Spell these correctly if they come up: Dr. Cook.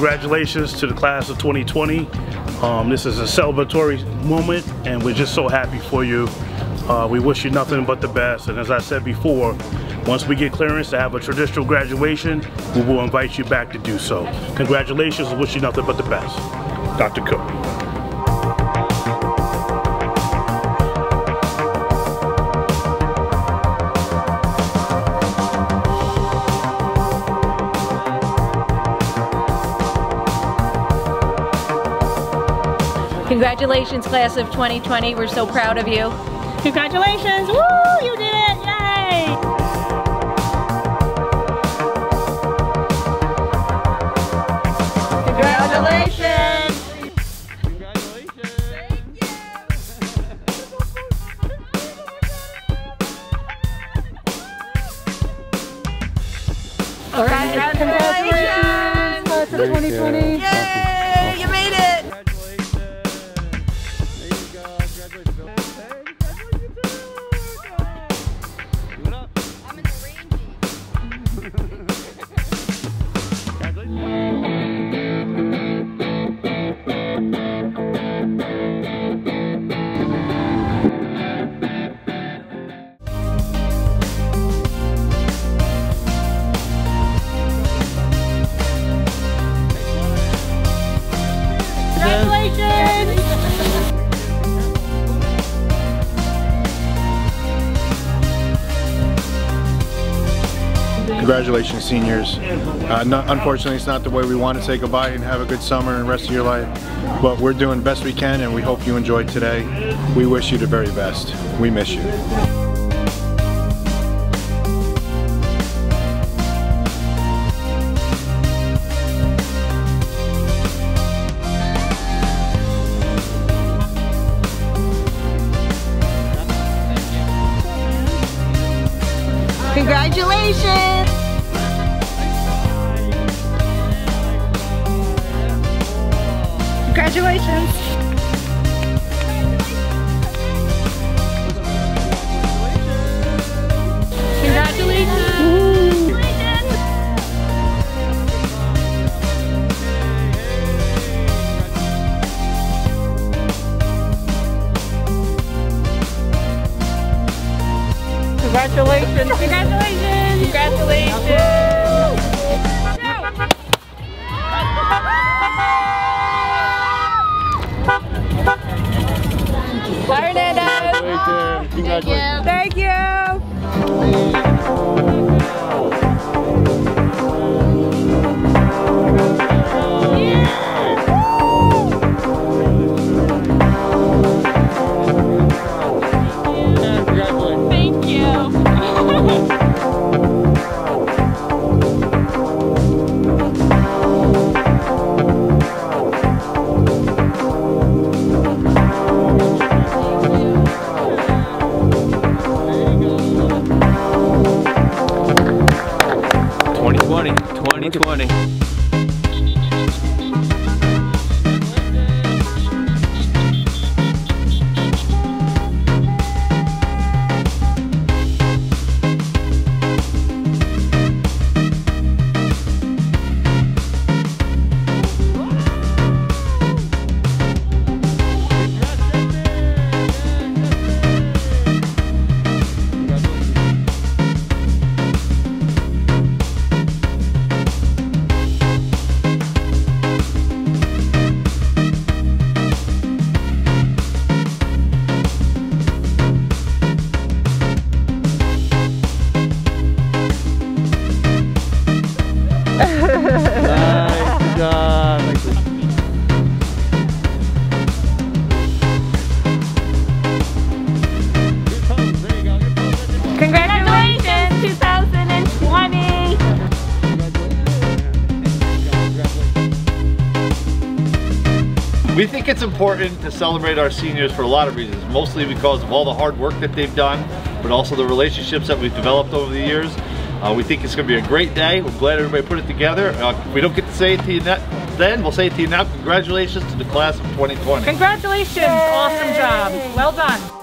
Congratulations to the class of 2020. This is a celebratory moment, and we're just so happy for you. We wish you nothing but the best, and as I said before, once we get clearance to have a traditional graduation, we will invite you back to do so. Congratulations, and wish you nothing but the best. Dr. Cook. Congratulations, class of 2020. We're so proud of you. Congratulations! Woo! You did it! Yay! Congratulations! Congratulations! All right, congratulations, class of 2020. Yay! You made it! Congratulations, seniors. Unfortunately, it's not the way we want to say goodbye and have a good summer and rest of your life, but we're doing best we can, and we hope you enjoyed today. We wish you the very best. We miss you. Congratulations! Congratulations! Congratulations! Congratulations! Congratulations! Congratulations! Bye, Nando! Congratulations! Thank you! Thank you! Nice job. Congratulations, 2020. We think it's important to celebrate our seniors for a lot of reasons, mostly because of all the hard work that they've done, but also the relationships that we've developed over the years. We think it's going to be a great day. We're glad everybody put it together. If we don't get to say it to you then, we'll say it to you now. Congratulations to the class of 2020. Congratulations. Yay. Awesome job. Well done.